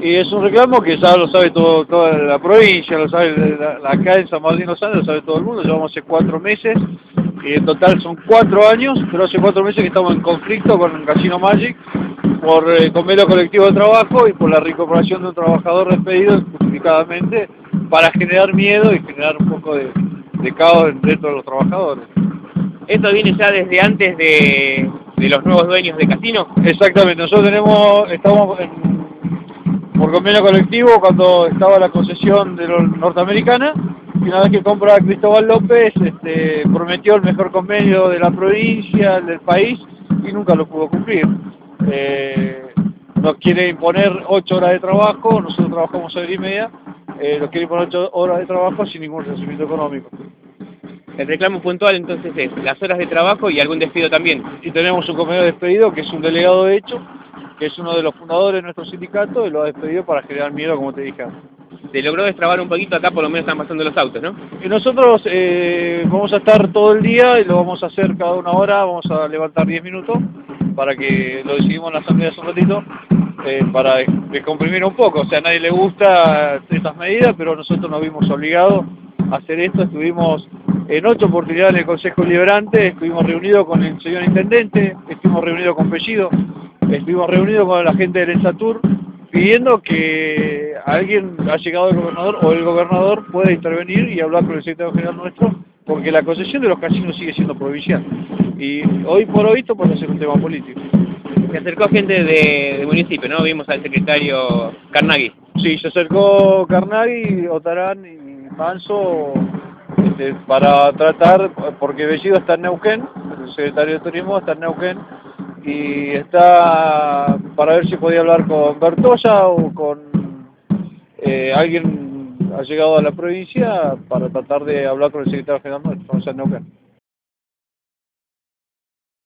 Y es un reclamo que ya lo sabe toda la provincia, lo sabe acá en San Martín lo sabe todo el mundo. Llevamos hace 4 meses, y en total son 4 años, pero hace 4 meses que estamos en conflicto con Casino Magic por convenio colectivo de trabajo y por la reincorporación de un trabajador despedido justificadamente para generar miedo y generar un poco de caos dentro de los trabajadores. ¿Esto viene ya desde antes de los nuevos dueños de Casino? Exactamente, nosotros estamos por convenio colectivo cuando estaba la concesión de los norteamericanos, y una vez que compra a Cristóbal López, prometió el mejor convenio de la provincia, del país, y nunca lo pudo cumplir. Nos quiere imponer 8 horas de trabajo, nosotros trabajamos 6 y media, nos quiere imponer 8 horas de trabajo sin ningún reconocimiento económico. El reclamo puntual entonces es las horas de trabajo y algún despido también. Y tenemos un compañero despedido que es un delegado de hecho, que es uno de los fundadores de nuestro sindicato y lo ha despedido para generar miedo, como te dije antes. Se logró destrabar un poquito, acá por lo menos están pasando los autos, ¿no? Y nosotros vamos a estar todo el día y lo vamos a hacer cada 1 hora, vamos a levantar 10 minutos, para que lo decidimos en la asamblea hace un ratito, para descomprimir un poco. O sea, a nadie le gusta estas medidas, pero nosotros nos vimos obligados a hacer esto. Estuvimos en 8 oportunidades en el Consejo Liberante, estuvimos reunidos con el señor Intendente, estuvimos reunidos con Bellido, estuvimos reunidos con la gente del ENSATUR, pidiendo que alguien ha llegado el gobernador o el gobernador pueda intervenir y hablar con el secretario general nuestro, porque la concesión de los casinos sigue siendo provincial. Y hoy por hoy esto puede ser un tema político. Se acercó gente de municipio, ¿no? Vimos al secretario Carnaghi. Sí, se acercó Carnaghi, Otarán y Manso para tratar, porque Bellido está en Neuquén, el secretario de Turismo está en Neuquén, y está para ver si podía hablar con Bertoya o con alguien ha llegado a la provincia para tratar de hablar con el secretario general nuestro, o sea, en Neuquén.